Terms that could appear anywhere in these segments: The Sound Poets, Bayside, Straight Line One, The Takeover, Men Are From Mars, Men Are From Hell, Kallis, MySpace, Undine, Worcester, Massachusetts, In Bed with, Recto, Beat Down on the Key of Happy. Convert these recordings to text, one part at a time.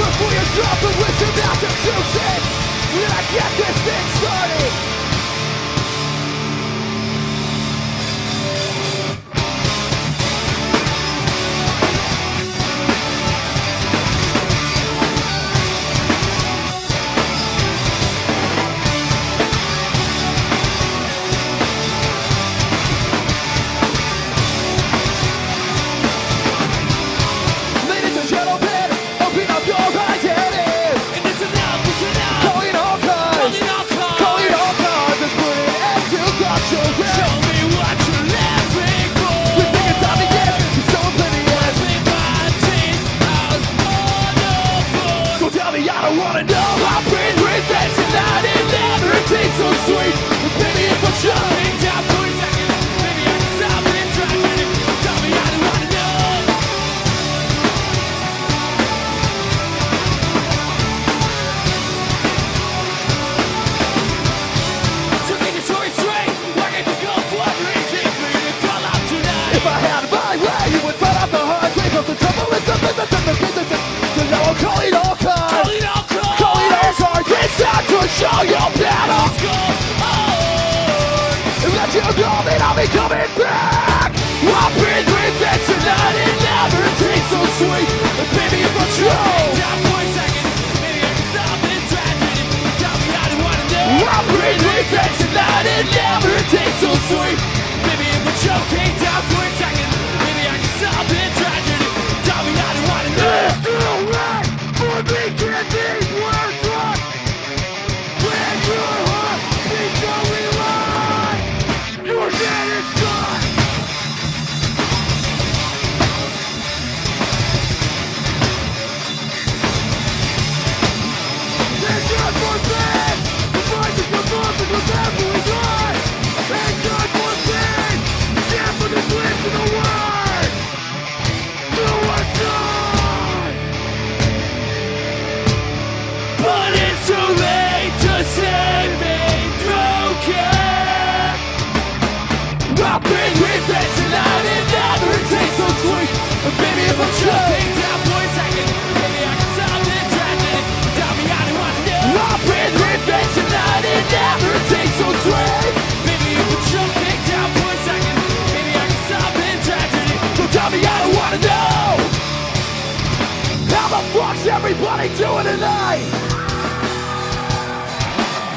Look for yourself in Worcester, Massachusetts. Let's get this thing started. Show your battle. And let you know that I'll be coming back. I've been dreaming tonight and never tastes so sweet. And baby, if I'm true, stop for a second. Maybe I can stop this tragedy. Tell me I don't wanna know. I've been dreaming tonight and never tastes so sweet. Baby, if I'm choking, down for a second. Maybe I can stop this tragedy. Tell me I don't wanna know. It's too late for me to get these words. What's everybody doing tonight?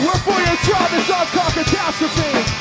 We're 4 years strong, this song's called Catastrophe.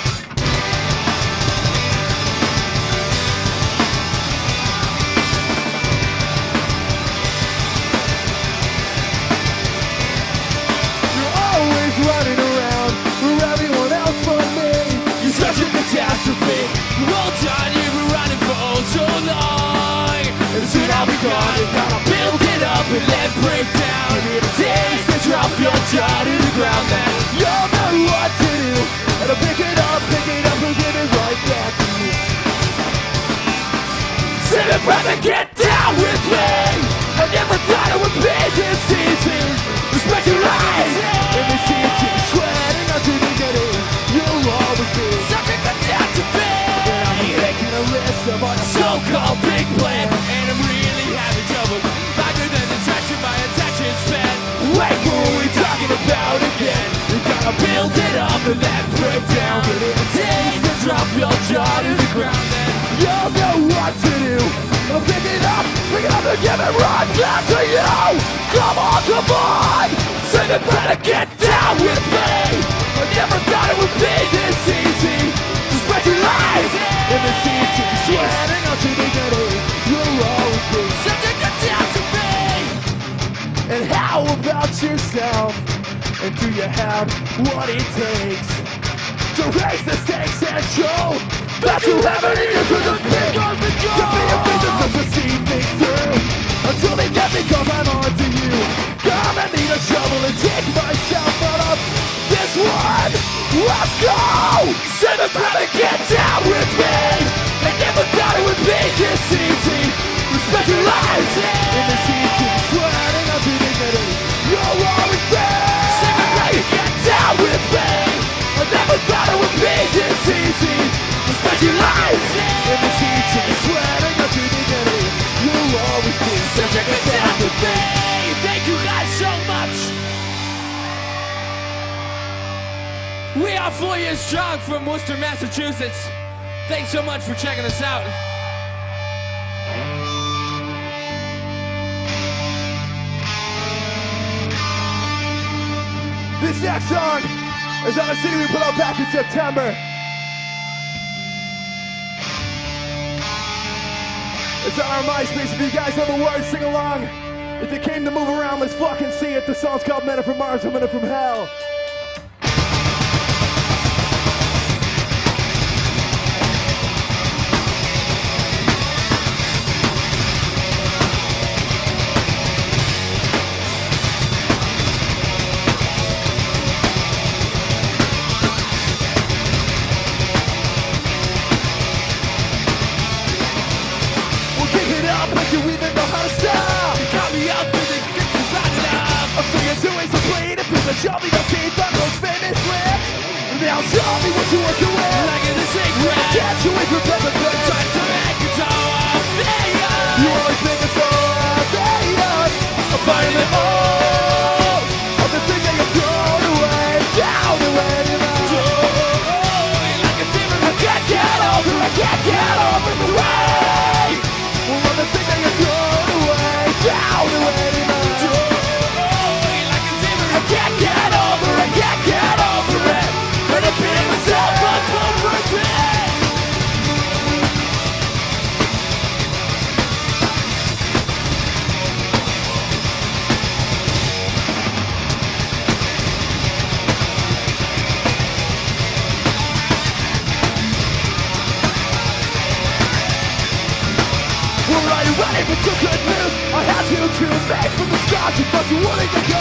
And then break down in days to drop your jaw to the ground. Then you'll know what to do, and I'll pick it up, and give it right back to you. Say my brother, get down with me. I never thought it would be this easy. Respect your life, and we see it keep sweating until you get it. You'll always be something that you have to be. And I'm here making a list of our so-called big plan, and I'm really having trouble. Wait, who are we talking about again? You gotta build it up and then break down. But it takes to drop your jaw to the ground. Then you'll know what to do. I'll pick it up and give it right back to you. Come on, come on. Say you better get down with me. I never thought it would be this easy. Just break your life in the scene to be sweating out to the getting. You'll always be something to down to me. And how about yourself? And do you have what it takes to raise the stakes and show that you have it in you to the pit? To be a business to see things through until they get me, cause I'm on to you. Come and need a shovel and take myself out of this one. Let's go! Send a brother, get down with me. I never thought it would be this easy. Respect your lives in the season, sweating out to dignity. You're always there. Say my brother, get down with me. I never thought it would be this easy. Respect your lives in the season. out 4 Year Strong from Worcester, Massachusetts. Thanks so much for checking us out. This next song is on a CD we put out back in September. It's on our MySpace. If you guys know the words, sing along. If they came to move around, let's fucking see it. The song's called Men Are From Mars, Men Are From Hell. Show me your teeth, the most famous lips. Now show me what you want to wear. Like in the secret, get you in for public good. Try to make it so obvious. You always make it so obvious. I'm fighting it all of the things that you thrown away, down the way to the door. Like a demon, I can't get over the way. One of the things that you thrown away, down the way to the door. I can't get over it. But I beat myself up over again. Well, I ready for some good news. I had to choose back from the start. You thought you wanted to go.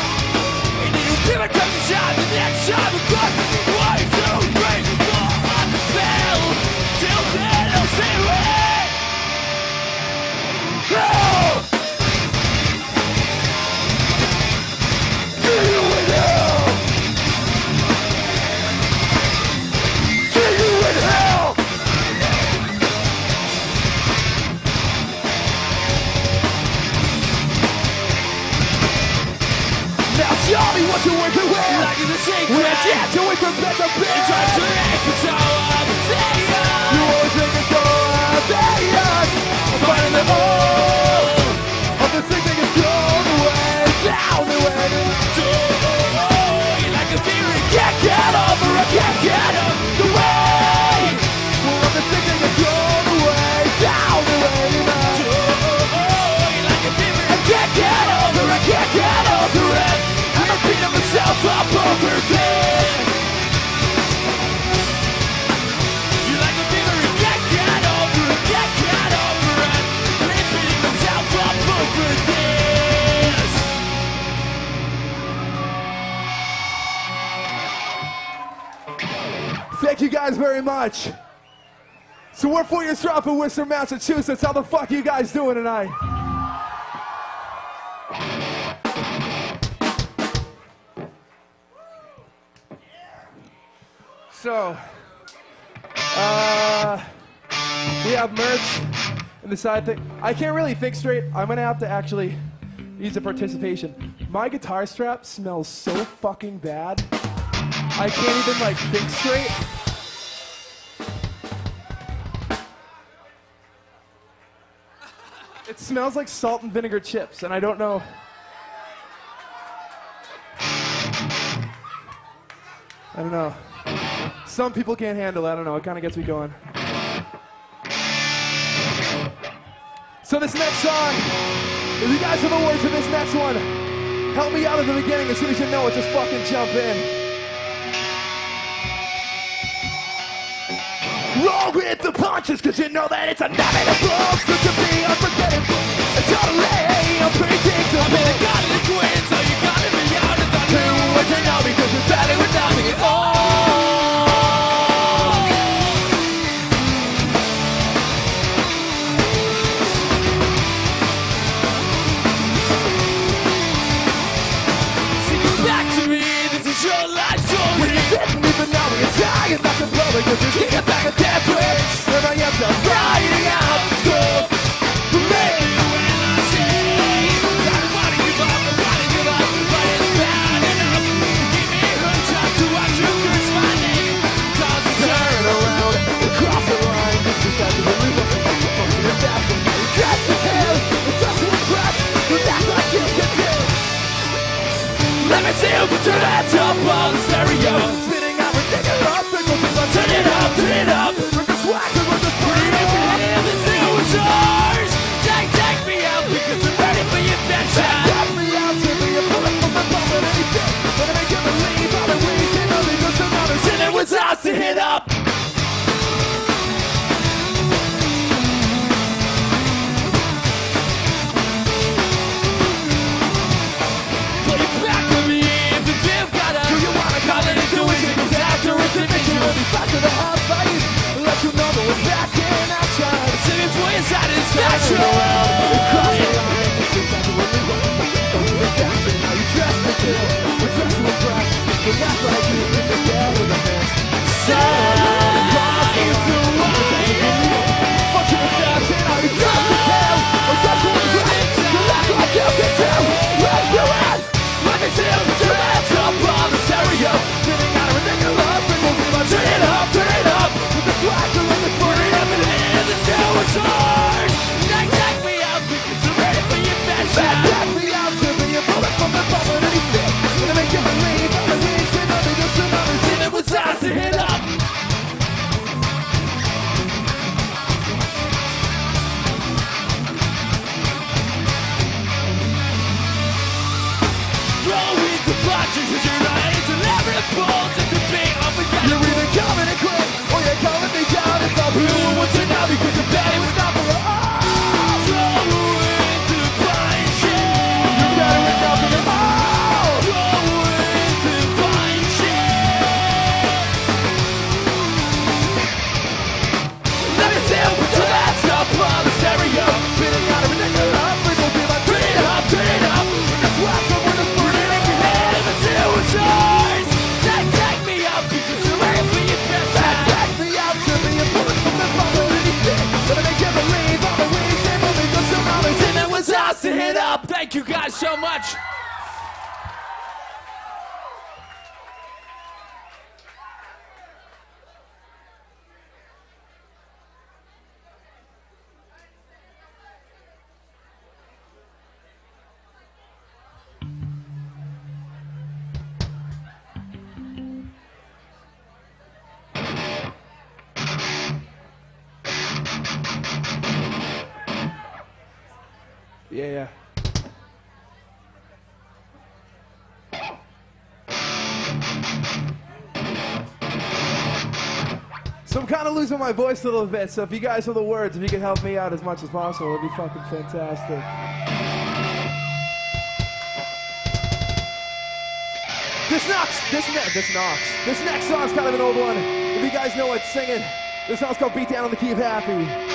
Give it to the shot, the next shot will cost me 1, 2, 3, 4, on the bell. Till then, I'll see it. Hell! See you in hell! See you in hell! Show me what you were doing. Like in the secret, we're tattooing from bed to bed. It's hard to make it so obvious. You always make it so obvious. I'm fighting them all of the things that get thrown away, down the way to the door. Like a theory, I can't get over the way. All of the things that get thrown away, down the way to the door. Like a theory, I can't get over it. Beating myself up over again. You like a fever, you can't get over it. Beating myself up over this. Thank you guys very much. So we're 4 Year Strong from Worcester, Massachusetts. How the fuck are you guys doing tonight? So, we have merch and the side thing. I can't really think straight. I'm going to have to actually use a participation. My guitar strap smells so fucking bad. I can't even, like, think straight. It smells like salt and vinegar chips, and I don't know. Some people can't handle it, I don't know, it kind of gets me going. So this next song, if you guys have a word for this next one, help me out at the beginning. As soon as you know it, just fucking jump in. Roll with the punches, cause you know that it's inevitable. Could you be unforgettable? It's totally unpredictable. I'm in a godly queen, so you gotta be out of the new words you know, because you're better without me at all. It's not the blowing, cause you can't get back at that bridge. Everybody else is riding out, so Thank you guys so much. Yeah. So I'm kind of losing my voice a little bit, so if you guys know the words, if you could help me out as much as possible, it'd be fucking fantastic. This next song's kind of an old one. If you guys know what, sing it. This song's called Beat Down on the Key of Happy.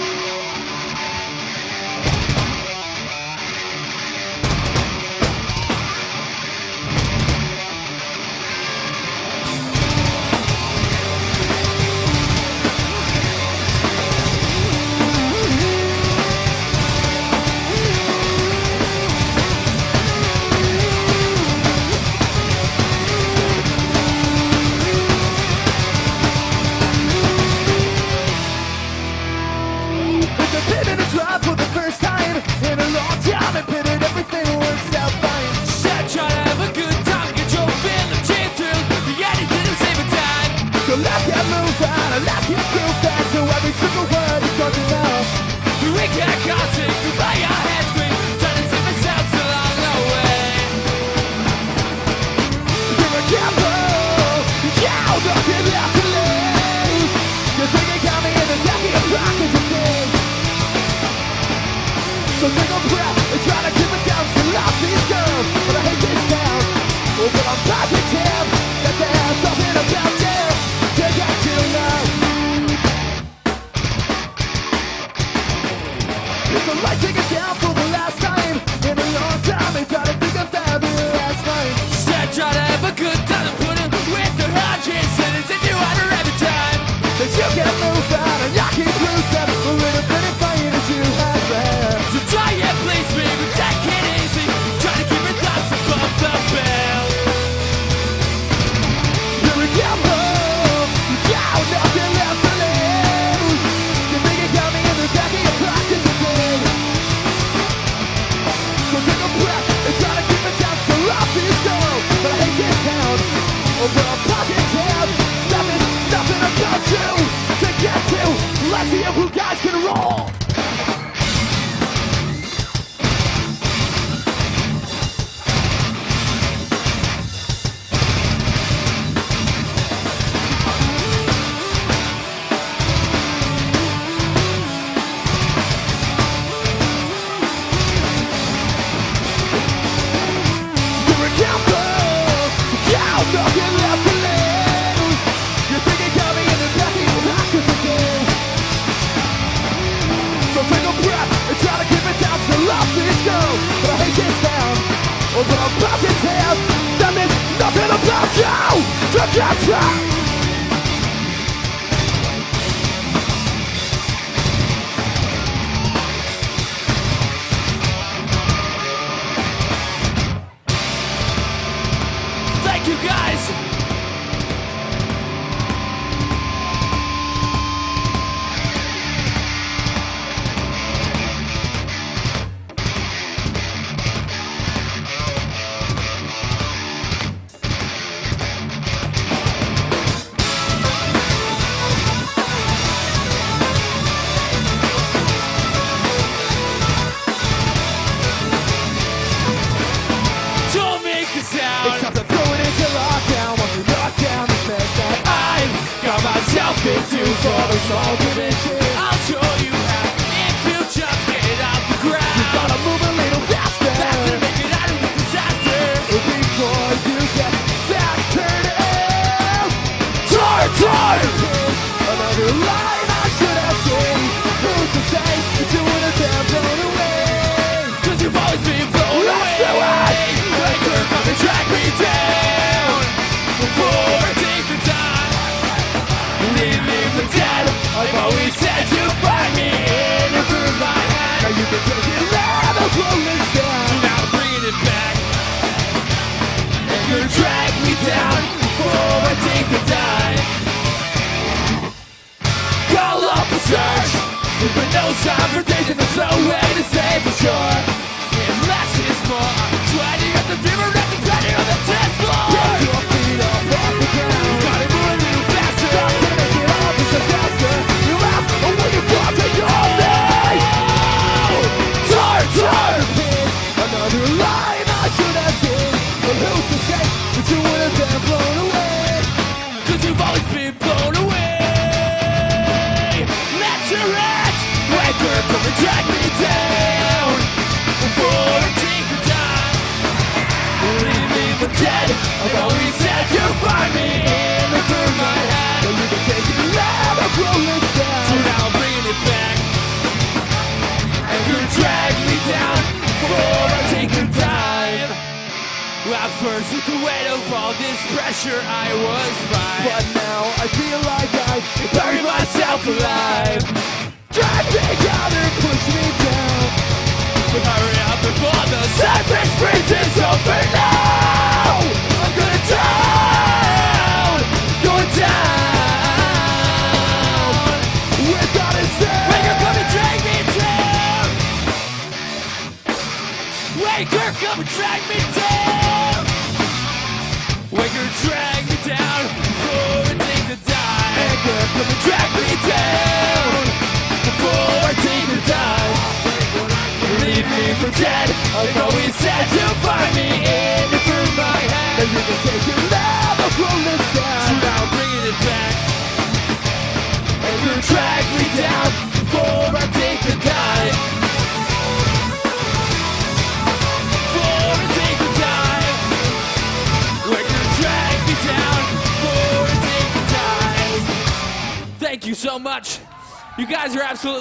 Take a breath and try to keep it down till life is gone. But I hate this town. Gotcha!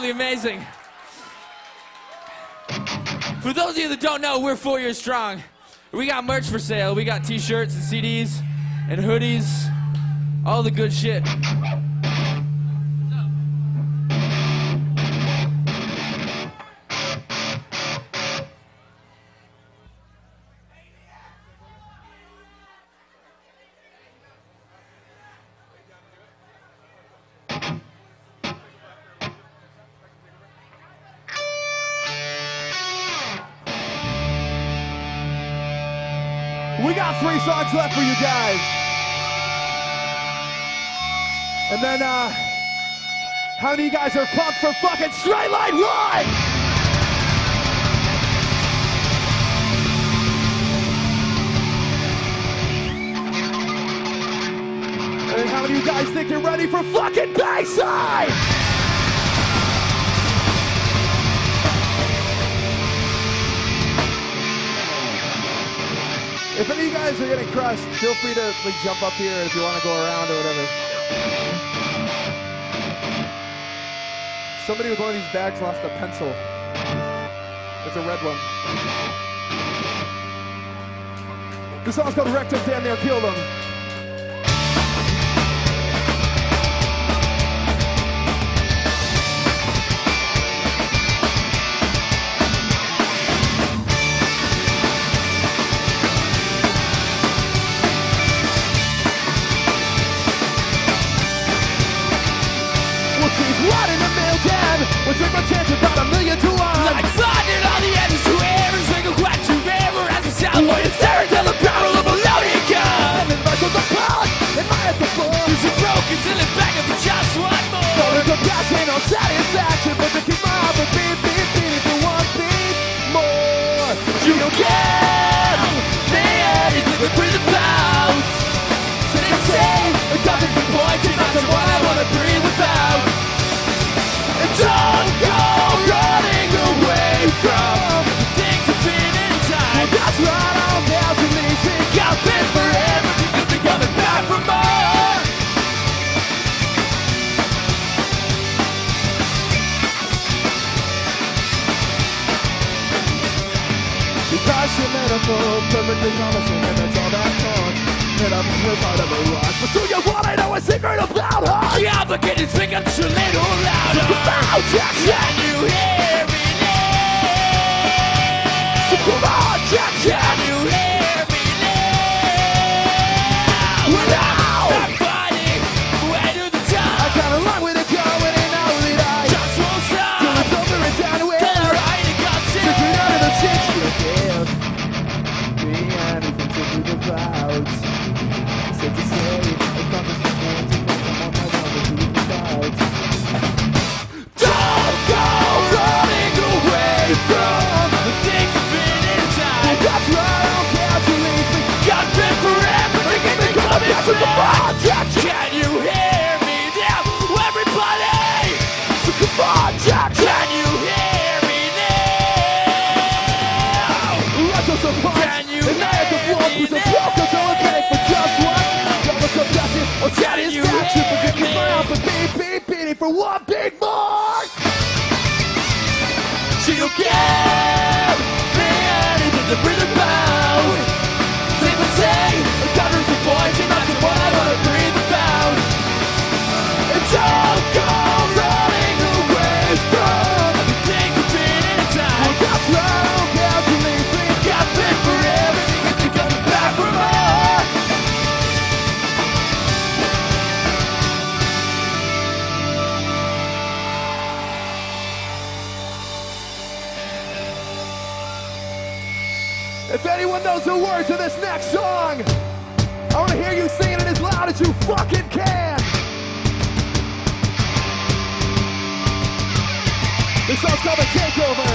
Amazing. For those of you that don't know, we're 4 Year Strong. We got merch for sale. We got t-shirts and CDs and hoodies, all the good shit. Songs left for you guys, and then how many of you guys are pumped for fucking Straight Line One? And how many of you guys think you're ready for fucking Bayside? If any of you guys are getting crushed, feel free to like jump up here if you want to go around or whatever. Somebody with one of these bags lost a pencil. It's a red one. This song's called Recto, Damn Near Killed Him. satisfaction, but to keep my heart from beating for one thing more. You don't care. They are the queen of clouds. So they say it doesn't be pointed, that's the one I want to breathe without. And don't go running away from things of infinite time. Well, that's right, I'm there to leave it. I've been forever, you'll be coming back for more. That's your metaphor, perfectly promising, and that's all that thought. And I'm here out of a rush, but do you want to know a secret about her? The advocate is making it a little louder. Can you hear me now? So come on, Jackson. Can you hear me now? Well, now I'm fighting way to the top. I got along with a girl and I know that I just won't stop. Till it's over and down with her. Take me out of the six-year-old. Clouds. So to say, I promise I'm going to make them on my own, but you without. Don't go running away from the things you've been inside. Well, that's right, I don't care to leave me. I've been forever, they can be coming back. Can you hear me now, everybody? So come on, Jack. Can you hear me now? Let's go so far. Can you hear me now? Or satisfaction, but you keep my heart from beating for one big more. She don't care, they had anything to breathe about. Safe to say, the covers are poison, that's the one I want to breathe about. And don't go running away from the things you've been inside. Well, that's right, I don't care to leave me. I've been forever, if you're coming back for more. If anyone knows the words of this next song, I want to hear you singing it as loud as you fucking can. This song's called The Takeover.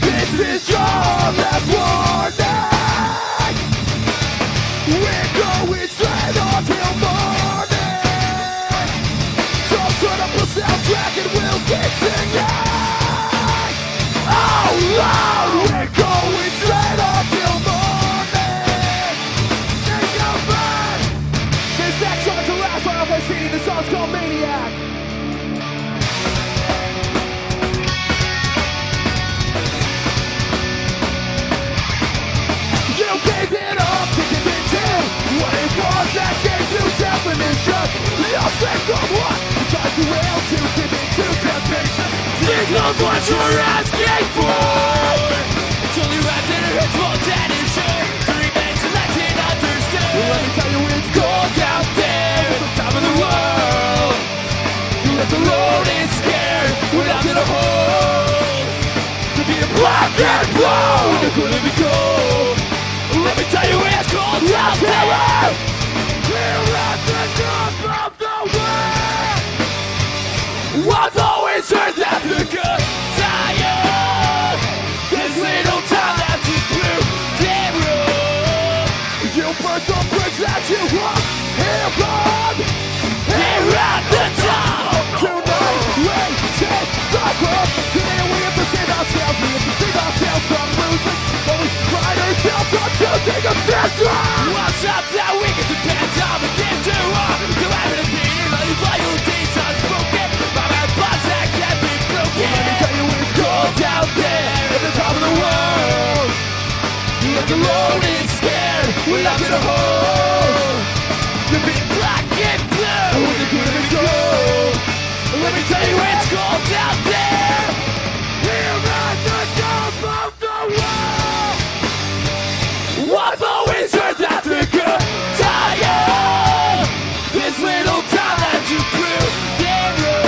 This is your last warning. We're going straight on till morning. So turn up the soundtrack and we'll keep singing out loud. We're going straight on till morning. Take your mind. This next song's the last one I've seen. This song's called Maniac. You gave it up to give it to what it was that gave you definition. You'll think of what you tried to will to give it to temptation. Think of what you're asking for. It's only wrapped in a hurtful tension. Three banks and that's it understood. Let me tell you it's cold out there. It's the time of the world. You left alone and scared. We're down in a hole. To be a black and blue. You couldn't be cold. Let me tell you it's called out there. We're at the top of the world. What's always heard that the good tired. This little town that's in blue, damn room. You burnt the bricks that you walk here on. Here at the top. Tonight we take the cross. Today we have to save ourselves. We have to save ourselves from losing. Don't you think I'm this wrong? What's up that we can depend on? But things are wrong. Do everything in life while your deeds are spoken. By my boss that can't be broken. Let me tell you it's cold out there. At the top of the world. You look alone and scared. We're locked in a hole. You're being black and blue. When you couldn't go. Let me tell you it's cold out there. We're at the top of the world. I've always heard that the good tired. This little town that you grew nearer.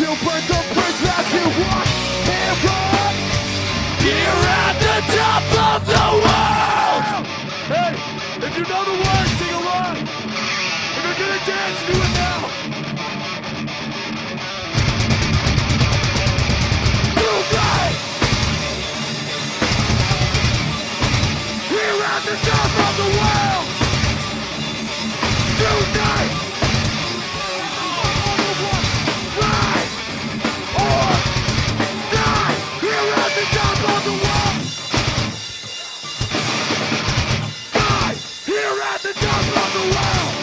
You burnt the bridge that you walked and run. not the top of the world tonight. Rise or die. We're at the top of the world. Die. We're at the top of the world.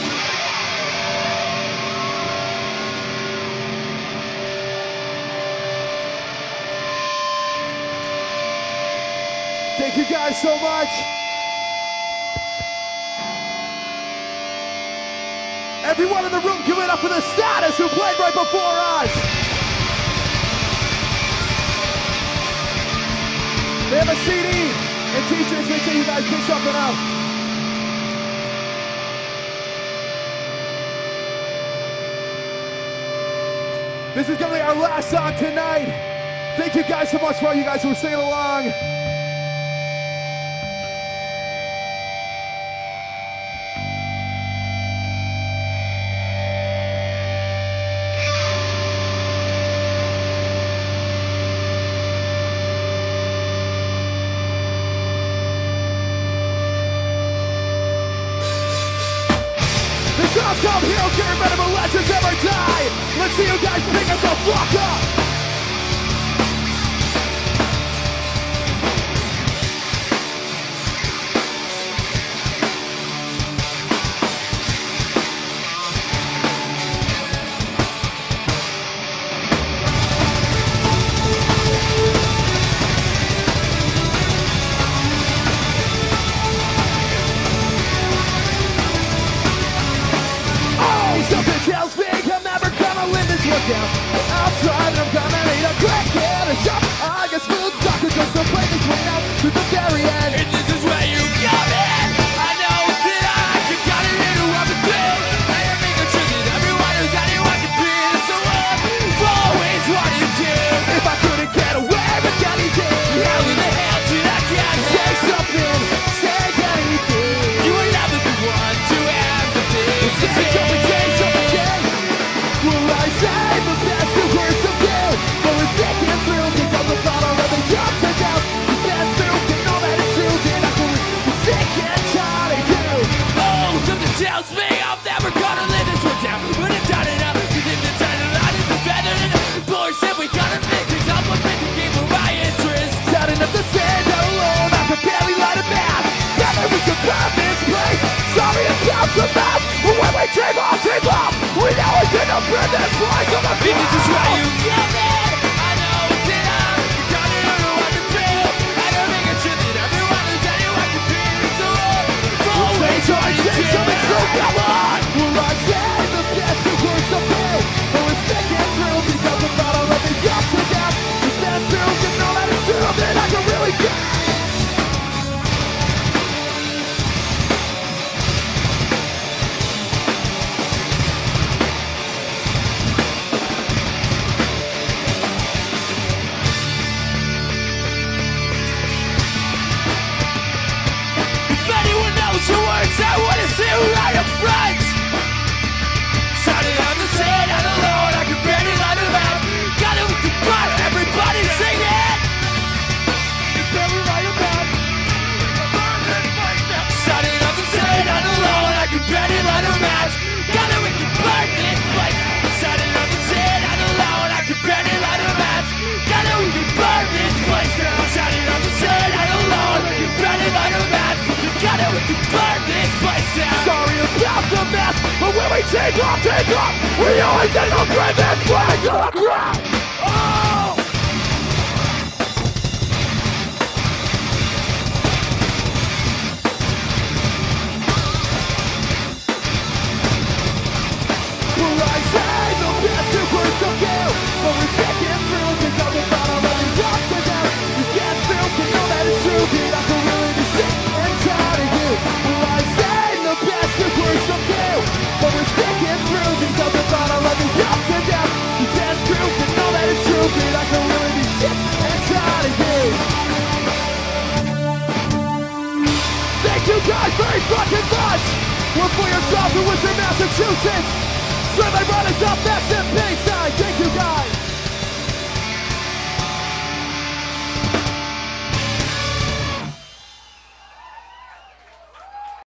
Thank you guys so much. Everyone in the room, give it up for the Status who played right before us. They have a CD and t-shirts. Make sure you guys pick something up. This is gonna be our last song tonight. Thank you guys so much for all you guys who were singing along. Let's see you guys pick up the fuck up! Massachusetts, Straight Line One is up next in Bayside. Thank you guys.